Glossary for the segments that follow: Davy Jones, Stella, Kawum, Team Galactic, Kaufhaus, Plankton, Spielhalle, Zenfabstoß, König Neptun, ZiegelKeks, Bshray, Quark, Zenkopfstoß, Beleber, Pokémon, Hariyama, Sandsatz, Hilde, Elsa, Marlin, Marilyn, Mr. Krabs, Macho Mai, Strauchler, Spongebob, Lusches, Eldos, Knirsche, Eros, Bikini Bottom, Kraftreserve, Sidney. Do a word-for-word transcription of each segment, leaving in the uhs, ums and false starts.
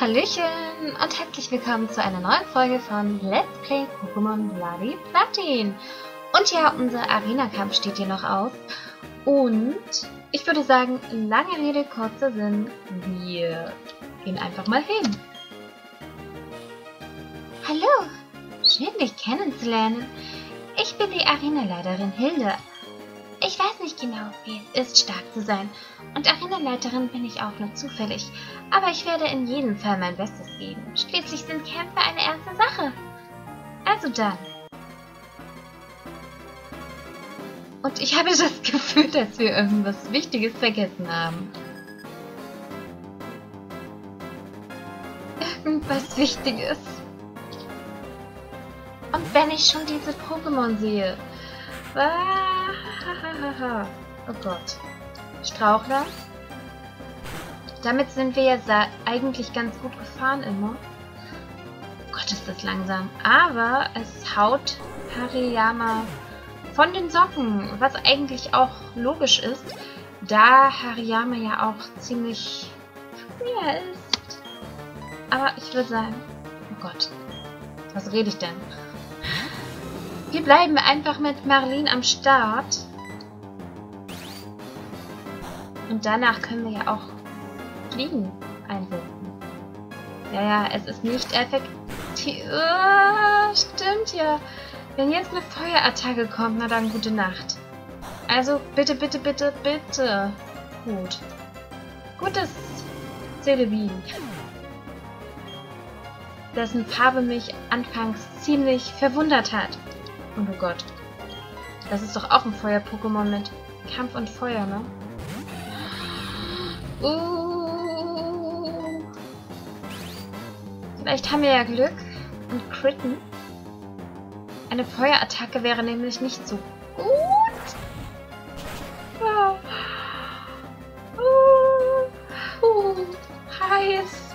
Hallöchen und herzlich willkommen zu einer neuen Folge von Let's Play Pokémon Bloody Platin. Und ja, unser Arena-Kampf steht hier noch aus. Und ich würde sagen, lange Rede, kurzer Sinn, wir gehen einfach mal hin. Hallo, schön dich kennenzulernen. Ich bin die Arenaleiterin Hilde. Ich weiß nicht genau, wie es ist, stark zu sein. Und Arenaleiterin bin ich auch nur zufällig. Aber ich werde in jedem Fall mein Bestes geben. Schließlich sind Kämpfe eine ernste Sache. Also dann. Und ich habe das Gefühl, dass wir irgendwas Wichtiges vergessen haben. Irgendwas Wichtiges. Und wenn ich schon diese Pokémon sehe. Oh Gott. Strauchler. Damit sind wir ja eigentlich ganz gut gefahren immer. Oh Gott, ist das langsam. Aber es haut Hariyama von den Socken, was eigentlich auch logisch ist, da Hariyama ja auch ziemlich schwer ist. Aber ich würde sagen, oh Gott, was rede ich denn? Wir bleiben einfach mit Marlin am Start. Und danach können wir ja auch Fliegen einsetzen. Ja, ja, es ist nicht effektiv. Oh, stimmt ja. Wenn jetzt eine Feuerattacke kommt, na dann gute Nacht. Also bitte, bitte, bitte, bitte. Gut. Gutes Celebin. Dessen Farbe mich anfangs ziemlich verwundert hat. Und oh Gott. Das ist doch auch ein Feuer-Pokémon mit Kampf und Feuer, ne? Uh. Vielleicht haben wir ja Glück und critten. Eine Feuerattacke wäre nämlich nicht so gut. Oh. Uh. Uh. Heiß.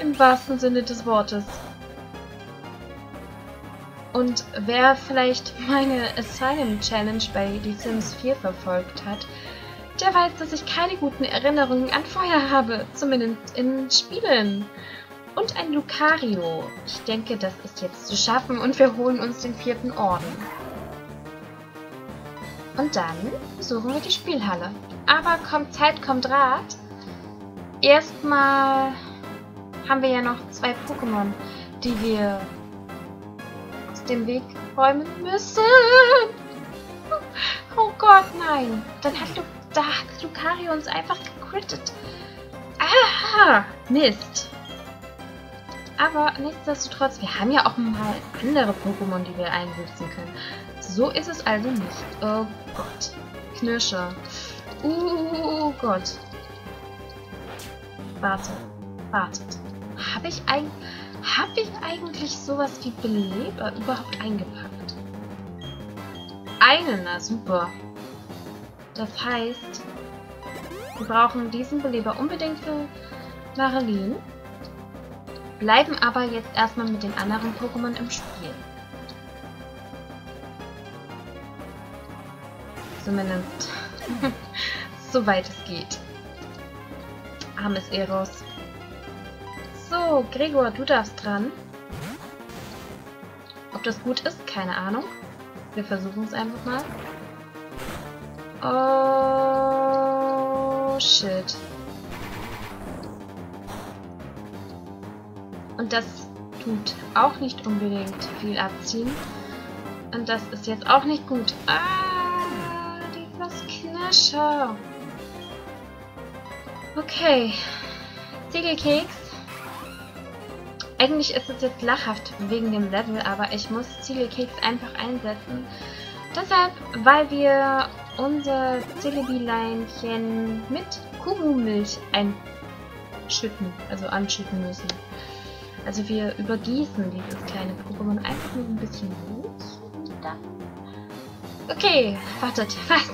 Im wahrsten Sinne des Wortes. Und wer vielleicht meine Asylum-Challenge bei The Sims vier verfolgt hat, der weiß, dass ich keine guten Erinnerungen an Feuer habe, zumindest in Spielen. Und ein Lucario. Ich denke, das ist jetzt zu schaffen und wir holen uns den vierten Orden. Und dann besuchen wir die Spielhalle. Aber kommt Zeit, kommt Rat. Erstmal haben wir ja noch zwei Pokémon, die wir aus dem Weg räumen müssen. Oh Gott, nein. Dann hat Lucario. Da hat Lucario uns einfach gecrittet. Ah, Mist. Aber nichtsdestotrotz, wir haben ja auch mal andere Pokémon, die wir einsetzen können. So ist es also nicht. Oh Gott. Knirsche. Oh Gott. Warte. Wartet. Habe ich, ein, hab ich eigentlich sowas wie Beleber überhaupt eingepackt? Einen, na super. Das heißt, wir brauchen diesen Beleber unbedingt für Marilyn, bleiben aber jetzt erstmal mit den anderen Pokémon im Spiel. Zumindest soweit es geht. Armes Eros. So, Gregor, du darfst dran. Ob das gut ist? Keine Ahnung. Wir versuchen es einfach mal. Oh, shit. Und das tut auch nicht unbedingt viel abziehen. Und das ist jetzt auch nicht gut. Ah, die Fassknirscher. Okay. ZiegelKeks. Eigentlich ist es jetzt lachhaft wegen dem Level, aber ich muss ZiegelKeks einfach einsetzen. Deshalb, weil wir unser Ziegelleinchen mit Kuhmilch einschütten, also anschütten müssen. Also wir übergießen dieses kleine Pokémon einfach nur ein bisschen Milch und dann... Okay, wartet, was?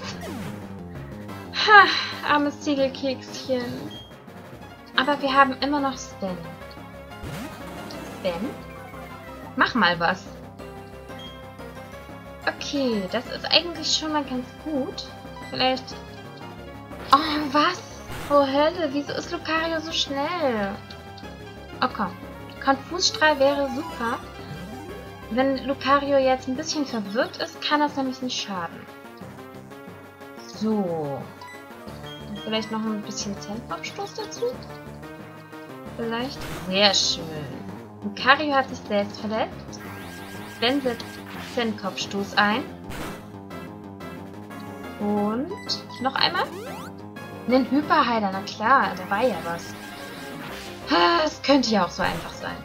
Ha, armes Ziegelkekschen. Aber wir haben immer noch Sven. Sven? Mach mal was. Okay, das ist eigentlich schon mal ganz gut. Vielleicht... Oh, was? Oh, Hölle, wieso ist Lucario so schnell? Oh komm. Konfusstrahl wäre super. Wenn Lucario jetzt ein bisschen verwirrt ist, kann das nämlich nicht schaden. So. Vielleicht noch ein bisschen Zenfabstoß dazu? Vielleicht? Sehr schön. Lucario hat sich selbst verletzt. Ben setzt Zenkopfstoß ein. Und noch einmal? Einen Hyperheiler, na klar, da war ja was. Es könnte ja auch so einfach sein.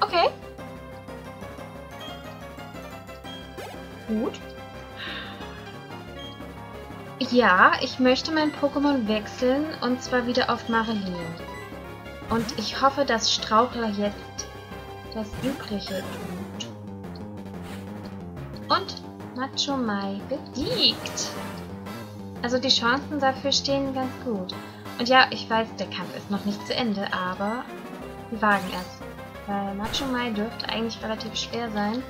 Okay. Gut. Ja, ich möchte mein Pokémon wechseln und zwar wieder auf Marilyn. Und ich hoffe, dass Strauchler jetzt das Übrige tut. Und Macho Mai besiegt. Also die Chancen dafür stehen ganz gut. Und ja, ich weiß, der Kampf ist noch nicht zu Ende, aber wir wagen es. Weil Macho Mai dürfte eigentlich relativ schwer sein.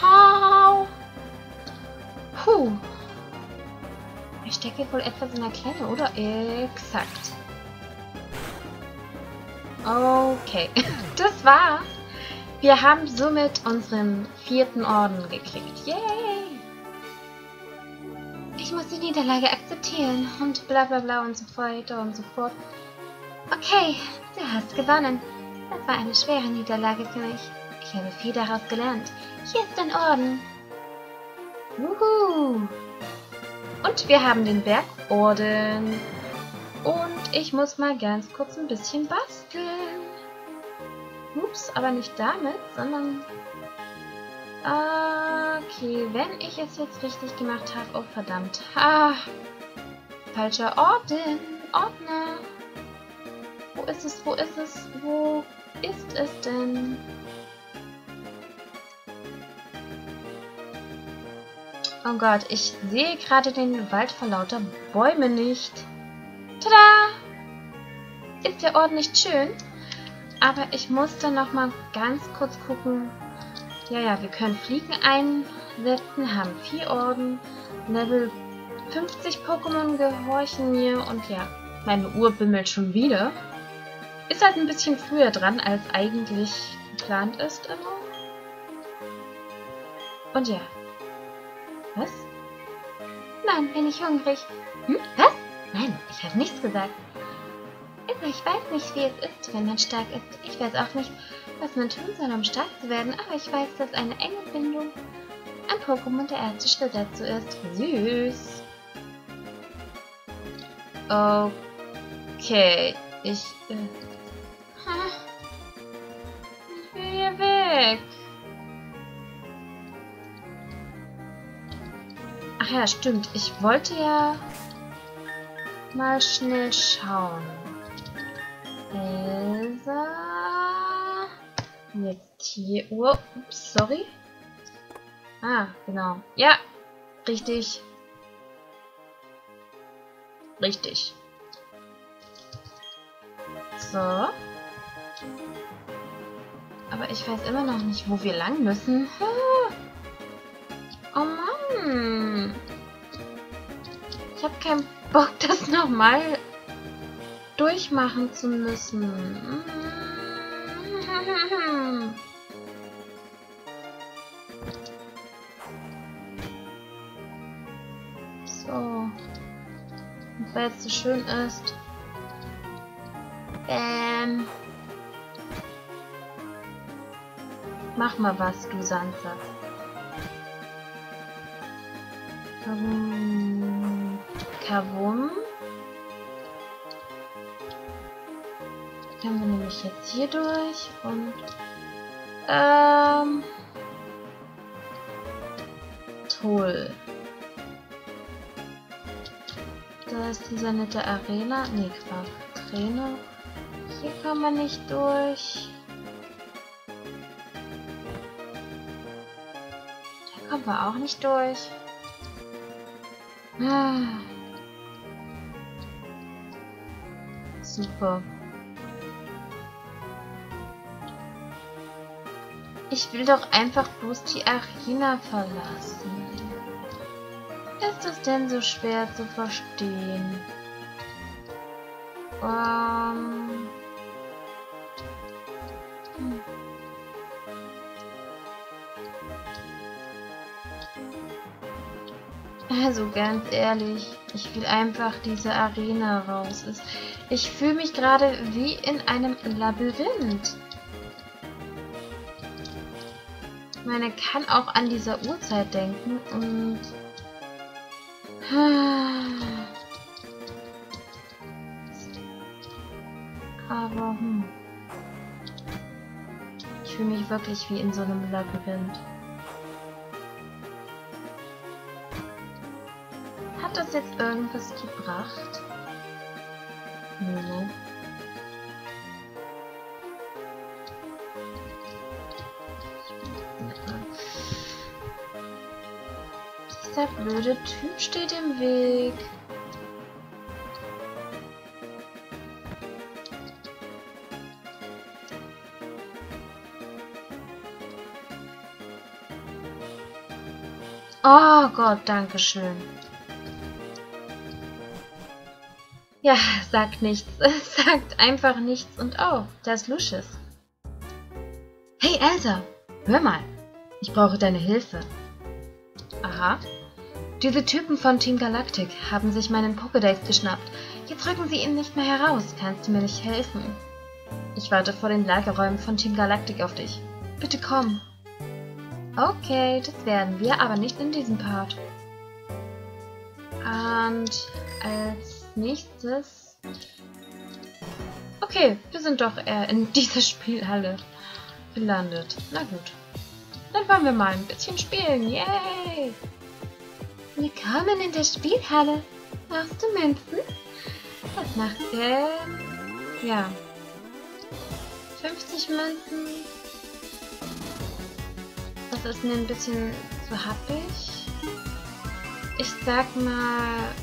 Hau! Puh! Ich stecke wohl etwas in der Klemme, oder? Exakt. Okay, das war's. Wir haben somit unseren vierten Orden gekriegt. Yay! Ich muss die Niederlage akzeptieren und bla bla bla und so weiter und so fort. Okay, du hast gewonnen. Das war eine schwere Niederlage für mich. Ich habe viel daraus gelernt. Hier ist dein Orden. Juhu! Und wir haben den Berg-Orden. Und ich muss mal ganz kurz ein bisschen basteln. Ups, aber nicht damit, sondern... Okay, wenn ich es jetzt richtig gemacht habe... Oh, verdammt. Ah, falscher Orden. Ordner. Wo ist es? Wo ist es? Wo ist es denn? Oh Gott, ich sehe gerade den Wald vor lauter Bäume nicht. Tada! Ist der Orden nicht schön? Aber ich muss dann nochmal ganz kurz gucken. Ja, ja, wir können Fliegen einsetzen, haben vier Orden. Level fünfzig Pokémon gehorchen mir. Und ja, meine Uhr bimmelt schon wieder. Ist halt ein bisschen früher dran, als eigentlich geplant ist immer. Und ja. Was? Nein, bin ich hungrig. Hm? Was? Nein, ich habe nichts gesagt. Ich weiß nicht, wie es ist, wenn man stark ist. Ich weiß auch nicht, was man tun soll, um stark zu werden, aber ich weiß, dass eine enge Bindung an Pokémon der erste Schritt dazu ist. Süß. Okay. Ich... Äh, ich will hier weg. Ach ja, stimmt. Ich wollte ja mal schnell schauen. Elsa. Jetzt hier. Oh, ups, sorry. Ah, genau. Ja, richtig. Richtig. So. Aber ich weiß immer noch nicht, wo wir lang müssen. Oh Mann. Ich habe keinen Bock, das nochmal durchmachen zu müssen. So. Und weil es so schön ist. Bäm. Mach mal was, du Sandsatz. Warum? Kawum. Können wir nämlich jetzt hier durch und ähm toll. Da ist dieser nette Arena. Ne, Quark. Arena. Hier kann man nicht durch. Da kommen wir auch nicht durch. Ah. Super. Ich will doch einfach bloß die Arena verlassen. ist es denn so schwer zu verstehen? Ähm... Hm. Also ganz ehrlich, ich will einfach diese Arena raus. Ich fühle mich gerade wie in einem Labyrinth. Ich meine, kann auch an dieser Uhrzeit denken und... Aber hm... Ich fühle mich wirklich wie in so einem Labyrinth. Hat das jetzt irgendwas gebracht? Nö. Dieser blöde Typ steht im Weg. Oh Gott, danke schön. Ja, sagt nichts. Sagt einfach nichts und auf. Da ist Lusches. Hey Elsa, hör mal. Ich brauche deine Hilfe. Aha. Diese Typen von Team Galactic haben sich meinen Pokédex geschnappt. Jetzt rücken sie ihn nicht mehr heraus. Kannst du mir nicht helfen? Ich warte vor den Lagerräumen von Team Galactic auf dich. Bitte komm. Okay, das werden wir, aber nicht in diesem Part. Und als nächstes... Okay, wir sind doch eher in dieser Spielhalle gelandet. Na gut. Dann wollen wir mal ein bisschen spielen. Yay! Willkommen in der Spielhalle. Machst du Münzen? Was macht der? Ja. fünfzig Münzen... Das ist mir ein bisschen zu happig. Ich sag mal...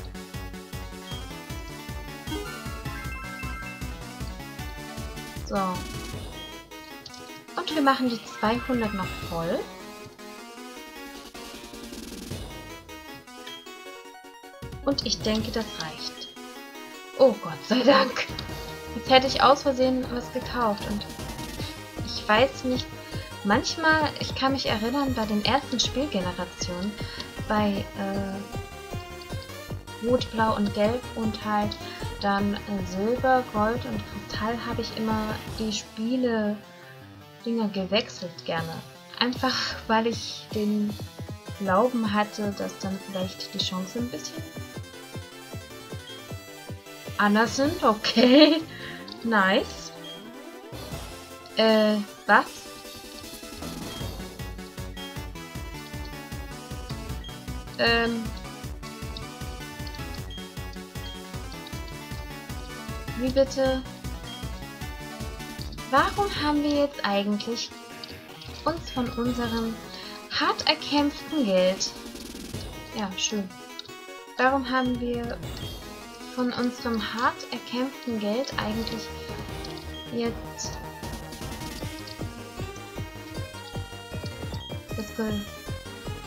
So. Und wir machen die zweihundert noch voll. Und ich denke, das reicht. Oh Gott sei Dank! Jetzt hätte ich aus Versehen was gekauft und ich weiß nicht... Manchmal, ich kann mich erinnern, bei den ersten Spielgenerationen, bei äh, Rot, Blau und Gelb und halt dann äh, Silber, Gold und Kristall habe ich immer die Spiele-Dinger gewechselt gerne. Einfach, weil ich den Glauben hatte, dass dann vielleicht die Chancen ein bisschen anders sind. Okay, nice. Äh, was? Ähm. Wie bitte? Warum haben wir jetzt eigentlich uns von unserem hart erkämpften Geld... Ja, schön. Warum haben wir von unserem hart erkämpften Geld eigentlich jetzt das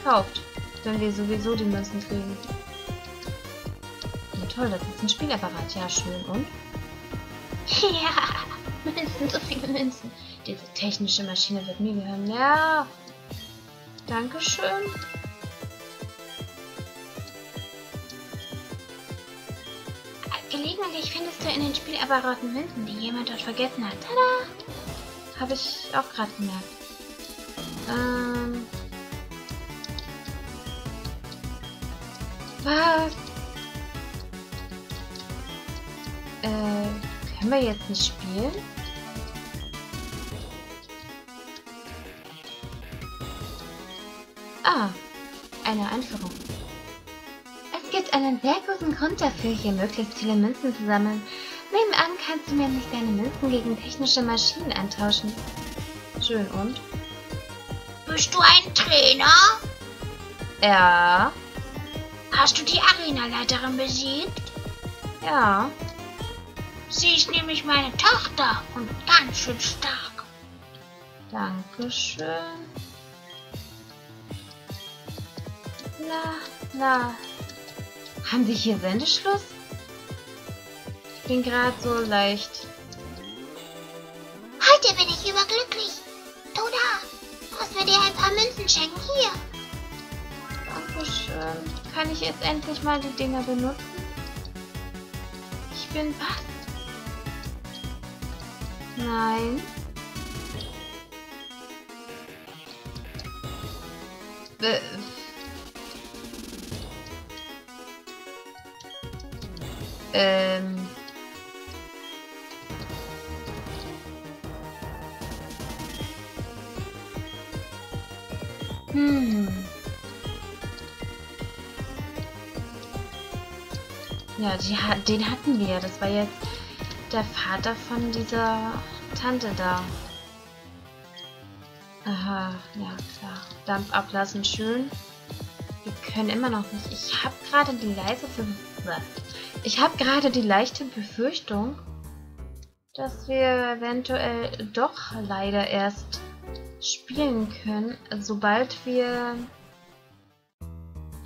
gekauft? Wenn wir sowieso die Münzen kriegen. Ja, toll, das ist ein Spielapparat. Ja, schön. Und? Ja, Münzen, so viele Münzen. Diese technische Maschine wird mir gehören. Ja. Dankeschön. Gelegentlich findest du in den Spielapparaten Münzen, die jemand dort vergessen hat. Tada! Habe ich auch gerade gemerkt. Ähm... Was? Äh, können wir jetzt nicht spielen? Ah, eine Einführung. Es gibt einen sehr guten Grund dafür, hier möglichst viele Münzen zu sammeln. Nebenan kannst du mir nicht deine Münzen gegen technische Maschinen eintauschen. Schön, und? Bist du ein Trainer? Ja. Hast du die Arenaleiterin besiegt? Ja. Sie ist nämlich meine Tochter und ganz schön stark. Dankeschön. La, la, Haben Sie hier Sendeschluss? Ich bin gerade so leicht. Heute bin ich überglücklich. Toda, muss mir dir ein paar Münzen schenken. Hier. Dankeschön. Kann ich jetzt endlich mal die Dinger benutzen? Ich bin was? Nein. Be Ähm. Hm. Ja, die, den hatten wir. Das war jetzt der Vater von dieser Tante da. Aha, ja klar. Dampf ablassen, schön. Wir können immer noch nicht. Ich habe gerade die leise für... Ich habe gerade die leichte Befürchtung, dass wir eventuell doch leider erst spielen können, sobald wir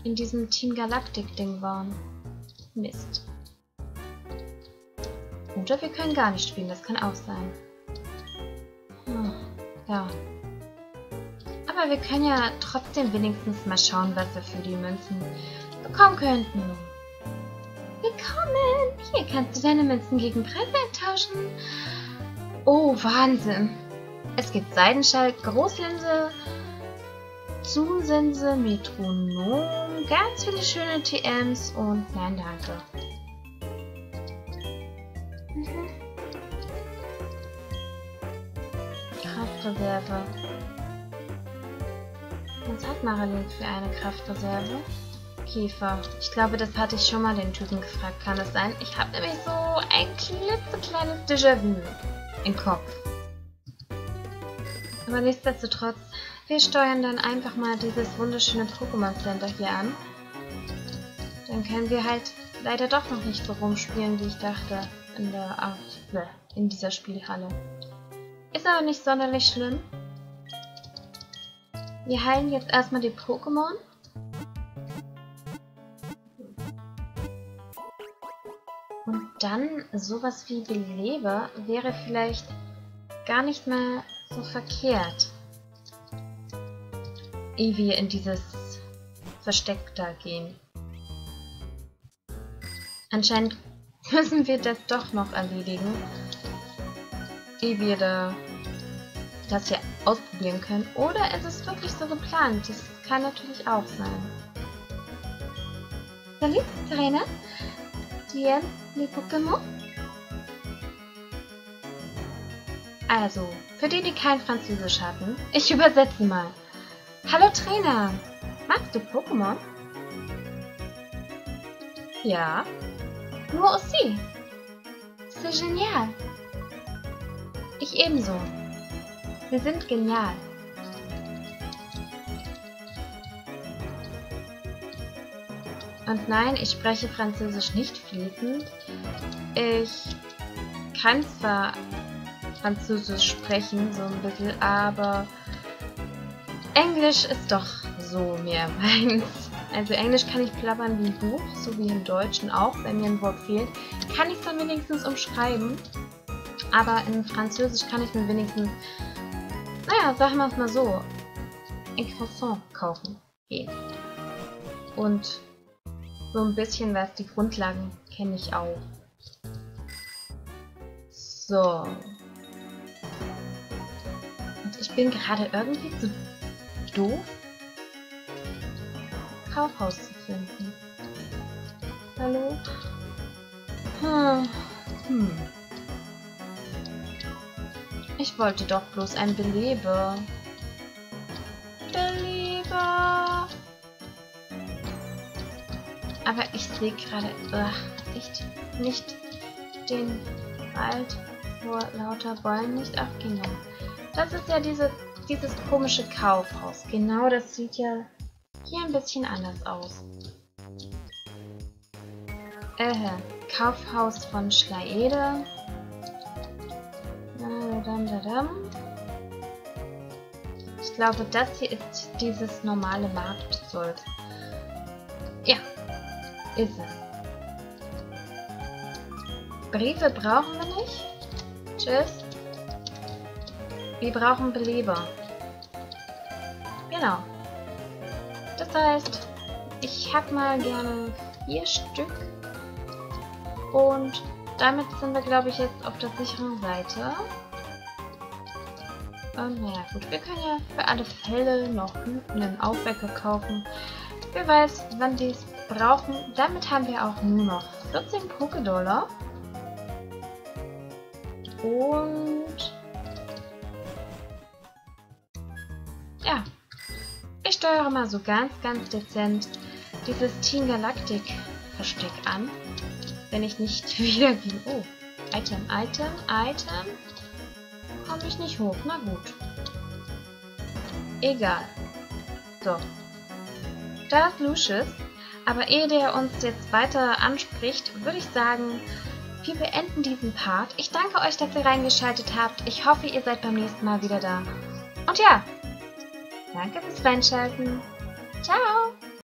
in diesem Team Galactic Ding waren. Mist. Oder wir können gar nicht spielen, das kann auch sein. Hm, ja. Aber wir können ja trotzdem wenigstens mal schauen, was wir für die Münzen bekommen könnten. Willkommen! Hier kannst du deine Münzen gegen Preise eintauschen. Oh, Wahnsinn! Es gibt Seidenschall, Großlinse, Zoomsense, Metronom, ganz viele schöne T Ms und nein, danke. Mhm. Kraftreserve. Was hat Marilyn für eine Kraftreserve? Käfer. Ich glaube, das hatte ich schon mal den Typen gefragt. Kann es sein? Ich habe nämlich so ein klitzekleines Déjà-vu im Kopf. Aber nichtsdestotrotz, wir steuern dann einfach mal dieses wunderschöne Pokémon Center hier an. Dann können wir halt leider doch noch nicht so rumspielen, wie ich dachte, in der Art, in dieser Spielhalle. Ist aber nicht sonderlich schlimm. Wir heilen jetzt erstmal die Pokémon. Und dann sowas wie Beleber wäre vielleicht gar nicht mehr so verkehrt. Ehe wir in dieses Versteck da gehen. Anscheinend müssen wir das doch noch erledigen. Ehe wir da das hier ausprobieren können. Oder es ist wirklich so geplant. Das kann natürlich auch sein. Salut, Serena. Die Pokémon. Also, für die, die kein Französisch hatten, ich übersetze mal. Hallo Trainer, magst du Pokémon? Ja. Moi aussi. C'est génial. Ich ebenso. Wir sind genial. Und nein, ich spreche Französisch nicht fließend. Ich kann zwar Französisch sprechen, so ein bisschen, aber Englisch ist doch so mehr meins. Also Englisch kann ich plappern wie ein Buch, so wie im Deutschen auch, wenn mir ein Wort fehlt. Kann ich es dann wenigstens umschreiben, aber in Französisch kann ich mir wenigstens, naja, sagen wir es mal so, ein Croissant kaufen gehen. Und so ein bisschen was, die Grundlagen kenne ich auch. So. Und ich bin gerade irgendwie zu doof, Kaufhaus zu finden. Hallo? Hm. Hm. Ich wollte doch bloß ein Beleber. Beleber! Aber ich sehe gerade echt nicht den Wald vor lauter Bäumen nicht abgehen. Das ist ja diese, dieses komische Kaufhaus. Genau, das sieht ja hier ein bisschen anders aus. Äh, Kaufhaus von Schleide. Ich glaube, das hier ist dieses normale Markt. Ja. ist es. Briefe brauchen wir nicht. Tschüss. Wir brauchen Beleber. Genau. Das heißt, ich habe mal gerne vier Stück. Und damit sind wir, glaube ich, jetzt auf der sicheren Seite. Und naja, gut, wir können ja für alle Fälle noch einen Aufwecker kaufen. Wer weiß, wann wir es brauchen. Damit haben wir auch nur noch vierzehn Poké-Dollar. Und ja, ich steuere mal so ganz, ganz dezent dieses Team Galactic Versteck an. Wenn ich nicht wieder gegen... Oh, Item, Item, Item. Komme ich nicht hoch. Na gut. Egal. So. Da ist Lusches. Aber ehe der uns jetzt weiter anspricht, würde ich sagen, wir beenden diesen Part. Ich danke euch, dass ihr reingeschaltet habt. Ich hoffe, ihr seid beim nächsten Mal wieder da. Und ja, danke fürs Reinschalten. Ciao!